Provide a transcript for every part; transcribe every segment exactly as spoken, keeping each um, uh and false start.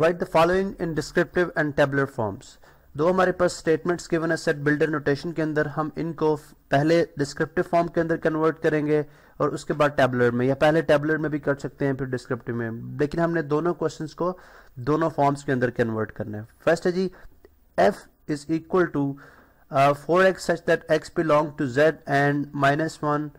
Right the following in descriptive and tabular forms. दो हमारे पास स्टेटमेंट्स गिवन है सेट बिल्डर नोटेशन के अंदर, हम इनको पहले डिस्क्रिप्टिव फॉर्म के अंदर कन्वर्ट करेंगे और उसके बाद टेबुलर में, या पहले टेबुलर में भी कर सकते हैं फिर डिस्क्रिप्टिव में, लेकिन हमने दोनों क्वेश्चंस को दोनों फॉर्म्स के अंदर कन्वर्ट करना है। फर्स्ट है जी F is equal to four x such that x belongs to Z and minus one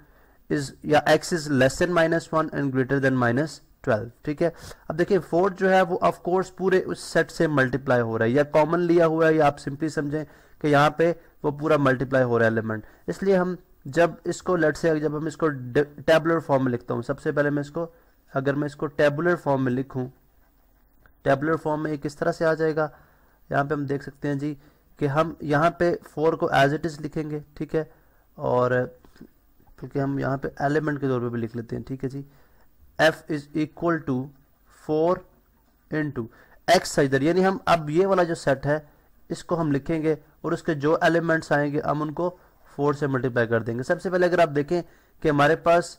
is, या x is less than minus one and greater than minus twelve. ठीक है, अब देखिए फोर जो है वो ऑफ कोर्स पूरे उस सेट से मल्टीप्लाई हो रहा है, या कॉमन लिया हुआ है, या आप सिंपली समझें कि यहाँ पे वो पूरा मल्टीप्लाई हो रहा है एलिमेंट। इसलिए हम जब इसको लेट से जब हम इसको टेबुलर फॉर्म में लिखता हूँ, सबसे पहले मैं इसको अगर मैं इसको टेबुलर फॉर्म में लिखूँ, टेबुलर फॉर्म में एक इस तरह से आ जाएगा। यहाँ पे हम देख सकते हैं जी कि हम यहाँ पे फोर को एज इट इज़ लिखेंगे, ठीक है, और क्योंकि हम यहाँ पे एलिमेंट के तौर पे भी लिख लेते हैं। ठीक है जी, F is equal to four into x इधर, यानी हम अब ये वाला जो सेट है इसको हम लिखेंगे और उसके जो एलिमेंट्स आएंगे हम उनको फोर से मल्टीप्लाई कर देंगे। सबसे पहले अगर आप देखें कि हमारे पास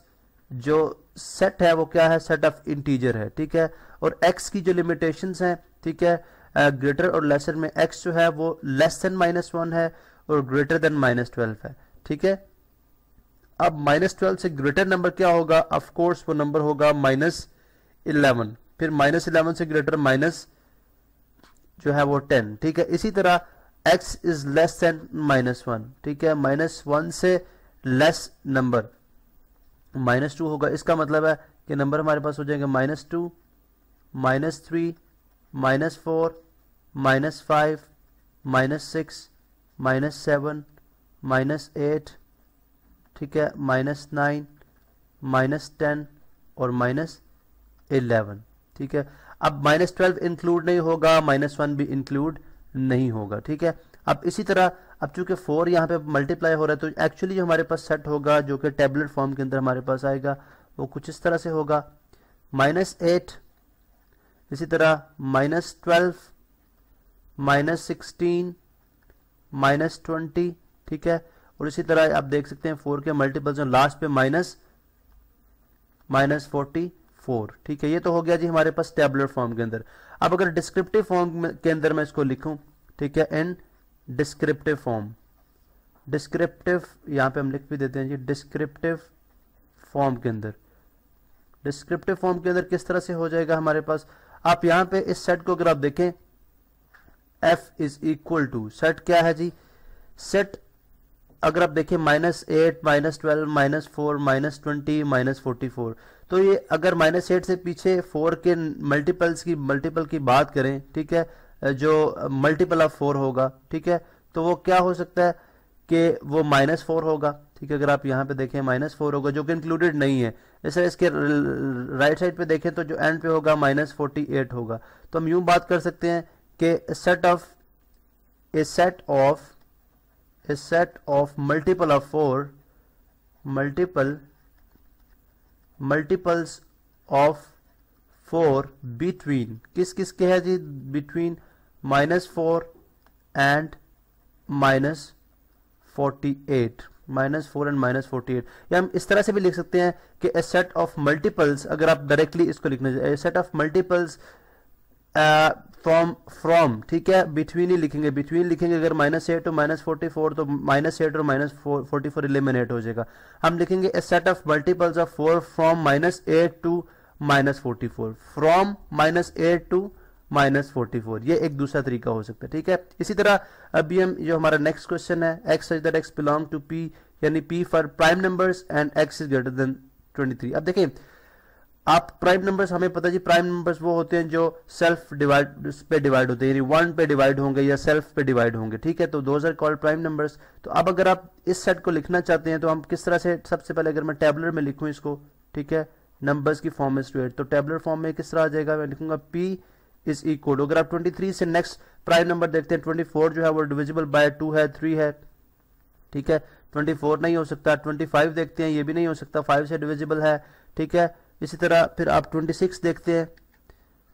जो सेट है वो क्या है, सेट ऑफ इंटीजर है, ठीक है, और एक्स की जो लिमिटेशंस हैं, ठीक है, ग्रेटर और लेसर में एक्स जो है वो लेस देन माइनस वन है और ग्रेटर देन माइनस ट्वेल्व है। ठीक है, अब माइनस ट्वेल्व से ग्रेटर नंबर क्या होगा, ऑफ कोर्स वो नंबर होगा माइनस इलेवन, फिर माइनस इलेवन से ग्रेटर माइनस जो है वो टेन। ठीक है, इसी तरह x is less than minus one, ठीक है, माइनस वन से लेस नंबर माइनस टू होगा, इसका मतलब है कि नंबर हमारे पास हो जाएंगे minus two, minus three, minus four, minus five, minus six, minus seven, minus eight, ठीक है, माइनस नाइन, माइनस टेन और माइनस इलेवन। ठीक है, अब माइनस ट्वेल्व इंक्लूड नहीं होगा, माइनस वन भी इंक्लूड नहीं होगा। ठीक है, अब इसी तरह अब चूंकि फोर यहाँ पे मल्टीप्लाई हो रहा है तो एक्चुअली हमारे पास सेट होगा जो कि टेबलेट फॉर्म के अंदर हमारे पास आएगा वो कुछ इस तरह से होगा, माइनस एट, इसी तरह minus twelve, minus sixteen, minus twenty, ठीक है, और इसी तरह आप देख सकते हैं फोर के मल्टीपल्स हैं लास्ट पे माइनस माइनस फोर्टी फोर। ठीक है, ये तो हो गया जी हमारे पास टेबुलर फॉर्म के अंदर। अब अगर डिस्क्रिप्टिव फॉर्म के अंदर मैं इसको लिखूं, ठीक है, इन डिस्क्रिप्टिव फॉर्म, डिस्क्रिप्टिव यहाँ पे हम लिख भी देते हैं जी डिस्क्रिप्टिव फॉर्म के अंदर, डिस्क्रिप्टिव फॉर्म के अंदर किस तरह से हो जाएगा हमारे पास, आप यहाँ पे इस सेट को अगर आप देखें F is equal to set क्या है जी, सेट अगर आप देखें minus eight, minus twelve, minus four, minus twenty, minus forty four, तो ये अगर माइनस एट से पीछे फोर के मल्टीपल्स की मल्टीपल की बात करें, ठीक है, जो मल्टीपल ऑफ फोर होगा, ठीक है, तो वो क्या हो सकता है कि वो माइनस फोर होगा। ठीक है, अगर आप यहाँ पे देखें माइनस फोर होगा जो कि इंक्लूडेड नहीं है, जैसे इसके राइट साइड पे देखें तो जो एंड पे होगा माइनस फोर्टी एट होगा। तो हम यूँ बात कर सकते हैं कि set of a set of A set of multiple of four, multiple multiples of four between किस किस के है जी, between minus four and minus forty eight, minus four and minus forty eight। या हम इस तरह से भी लिख सकते हैं कि a set of multiples, अगर आप डायरेक्टली इसको लिखना चाहिए a set of multiples from from, ठीक है, बिटवीन ही लिखेंगे, बिटवीन लिखेंगे अगर माइनस एट और माइनस फोर्टी फोर तो माइनस एट और माइनस फोर्टी फोर एलिमिनेट हो जाएगा। हम लिखेंगे a set of multiples of four from minus eight to minus forty four, from minus eight to minus forty four, ये एक दूसरा तरीका हो सकता है। ठीक है, इसी तरह अभी हम जो हमारा नेक्स्ट क्वेश्चन है x is that x belongs to P, यानी P for prime numbers and x is greater than twenty three. अब देखें आप प्राइम नंबर्स, हमें पता जी प्राइम नंबर्स वो होते हैं जो सेल्फ डिवाइड पे डिवाइड होते हैं, यानी वन पे डिवाइड होंगे या सेल्फ पे डिवाइड होंगे। ठीक है, तो those are called prime numbers. तो अब अगर आप इस सेट को लिखना चाहते हैं तो हम किस तरह से, सबसे पहले अगर मैं टेबुलर में लिखूं इसको, ठीक है, नंबर्स की फॉर्म में स्टूडेट, तो टेबुलर फॉर्म में किस तरह आ जाएगा, मैं लिखूंगा पी इज इक्वल, अगर आप ट्वेंटी थ्री से नेक्स्ट प्राइम नंबर देखते हैं, ट्वेंटी फोर जो है वो डिविजिबल बाय टू है, थ्री है, ठीक है, ट्वेंटी फोर नहीं हो सकता, ट्वेंटी फाइव देखते हैं ये भी नहीं हो सकता, फाइव से डिविजिबल है, ठीक है, इसी तरह फिर आप ट्वेंटी सिक्स देखते हैं,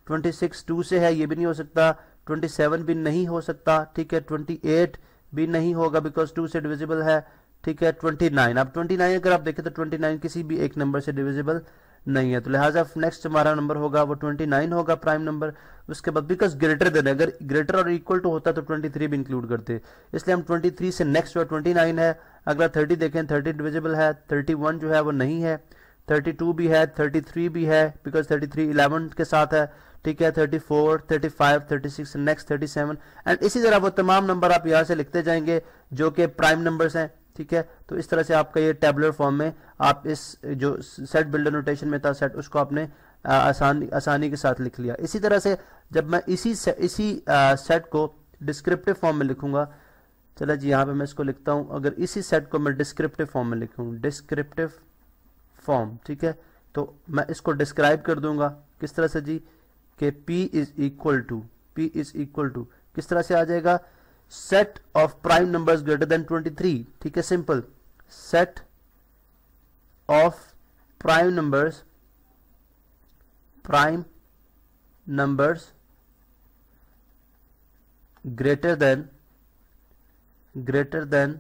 ट्वेंटी सिक्स टू से है ये भी नहीं हो सकता, ट्वेंटी सेवन भी नहीं हो सकता, ठीक है, ट्वेंटी एट भी नहीं होगा बिकॉज टू से डिविजिबल है, ठीक है, ट्वेंटी नाइन, आप ट्वेंटी नाइन अगर आप देखें तो ट्वेंटी नाइन किसी भी एक नंबर से डिविजिबल नहीं है। तो लिहाजा नेक्स्ट हमारा नंबर होगा वो उनतीस होगा प्राइम नंबर। उसके बाद बिकॉज ग्रेटर देन, अगर ग्रेटर और इक्वल टू होता तो तेईस भी इंक्लूड करते, इसलिए हम तेईस से नेक्स्ट जो उनतीस है। अगला तीस देखें, तीस डिविजिबल है, इकतीस जो है वो नहीं है, बत्तीस भी है, तैंतीस भी है बिकॉज तैंतीस ग्यारह के साथ है, ठीक है, चौंतीस, पैंतीस, छत्तीस, नेक्स्ट सैंतीस, एंड इसी तरह वो तमाम नंबर आप यहाँ से लिखते जाएंगे जो कि प्राइम नंबर्स हैं, ठीक है। तो इस तरह से आपका ये टैबुलर फॉर्म में आप इस जो सेट बिल्डर नोटेशन में था सेट, उसको आपने आसानी आसानी के साथ लिख लिया। इसी तरह से जब मैं इसी से, इसी आ, सेट को डिस्क्रिप्टिव फॉर्म में लिखूंगा, चलो जी यहाँ पे मैं इसको लिखता हूँ। अगर इसी सेट को मैं डिस्क्रिप्टिव फॉर्म में लिखूँ, डिस्क्रिप्टिव फॉर्म, ठीक है, तो मैं इसको डिस्क्राइब कर दूंगा किस तरह से जी, कि P is equal to P is equal to किस तरह से आ जाएगा, set of prime numbers greater than तेईस, ठीक है, simple, set of prime numbers prime numbers greater than greater than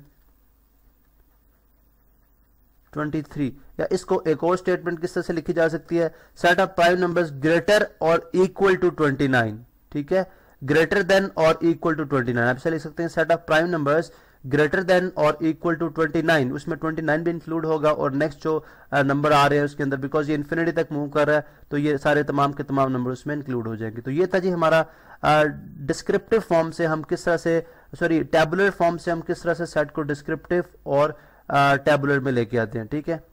तेईस, या इसको एक और स्टेटमेंट किस तरह से लिखी जा सकती है, set of prime numbers greater और इक्वल टू उनतीस, ठीक है, ग्रेटर देन और इक्वल टू उनतीस। आप इसे लिख सकते हैं set of prime numbers greater than और इक्वल टू उनतीस, उसमें उनतीस भी इंक्लूड होगा और नेक्स्ट जो नंबर आ रहे हैं उसके अंदर, बिकॉज ये इन्फिनिटी तक मूव कर रहा है तो ये सारे तमाम के तमाम नंबर उसमें इंक्लूड हो जाएंगे। तो ये था जी हमारा डिस्क्रिप्टिव फॉर्म से हम किस तरह से, सॉरी टैबुलर फॉर्म से हम किस तरह से सेट को डिस्क्रिप्टिव और टेबुलर में लेके आते हैं, ठीक है।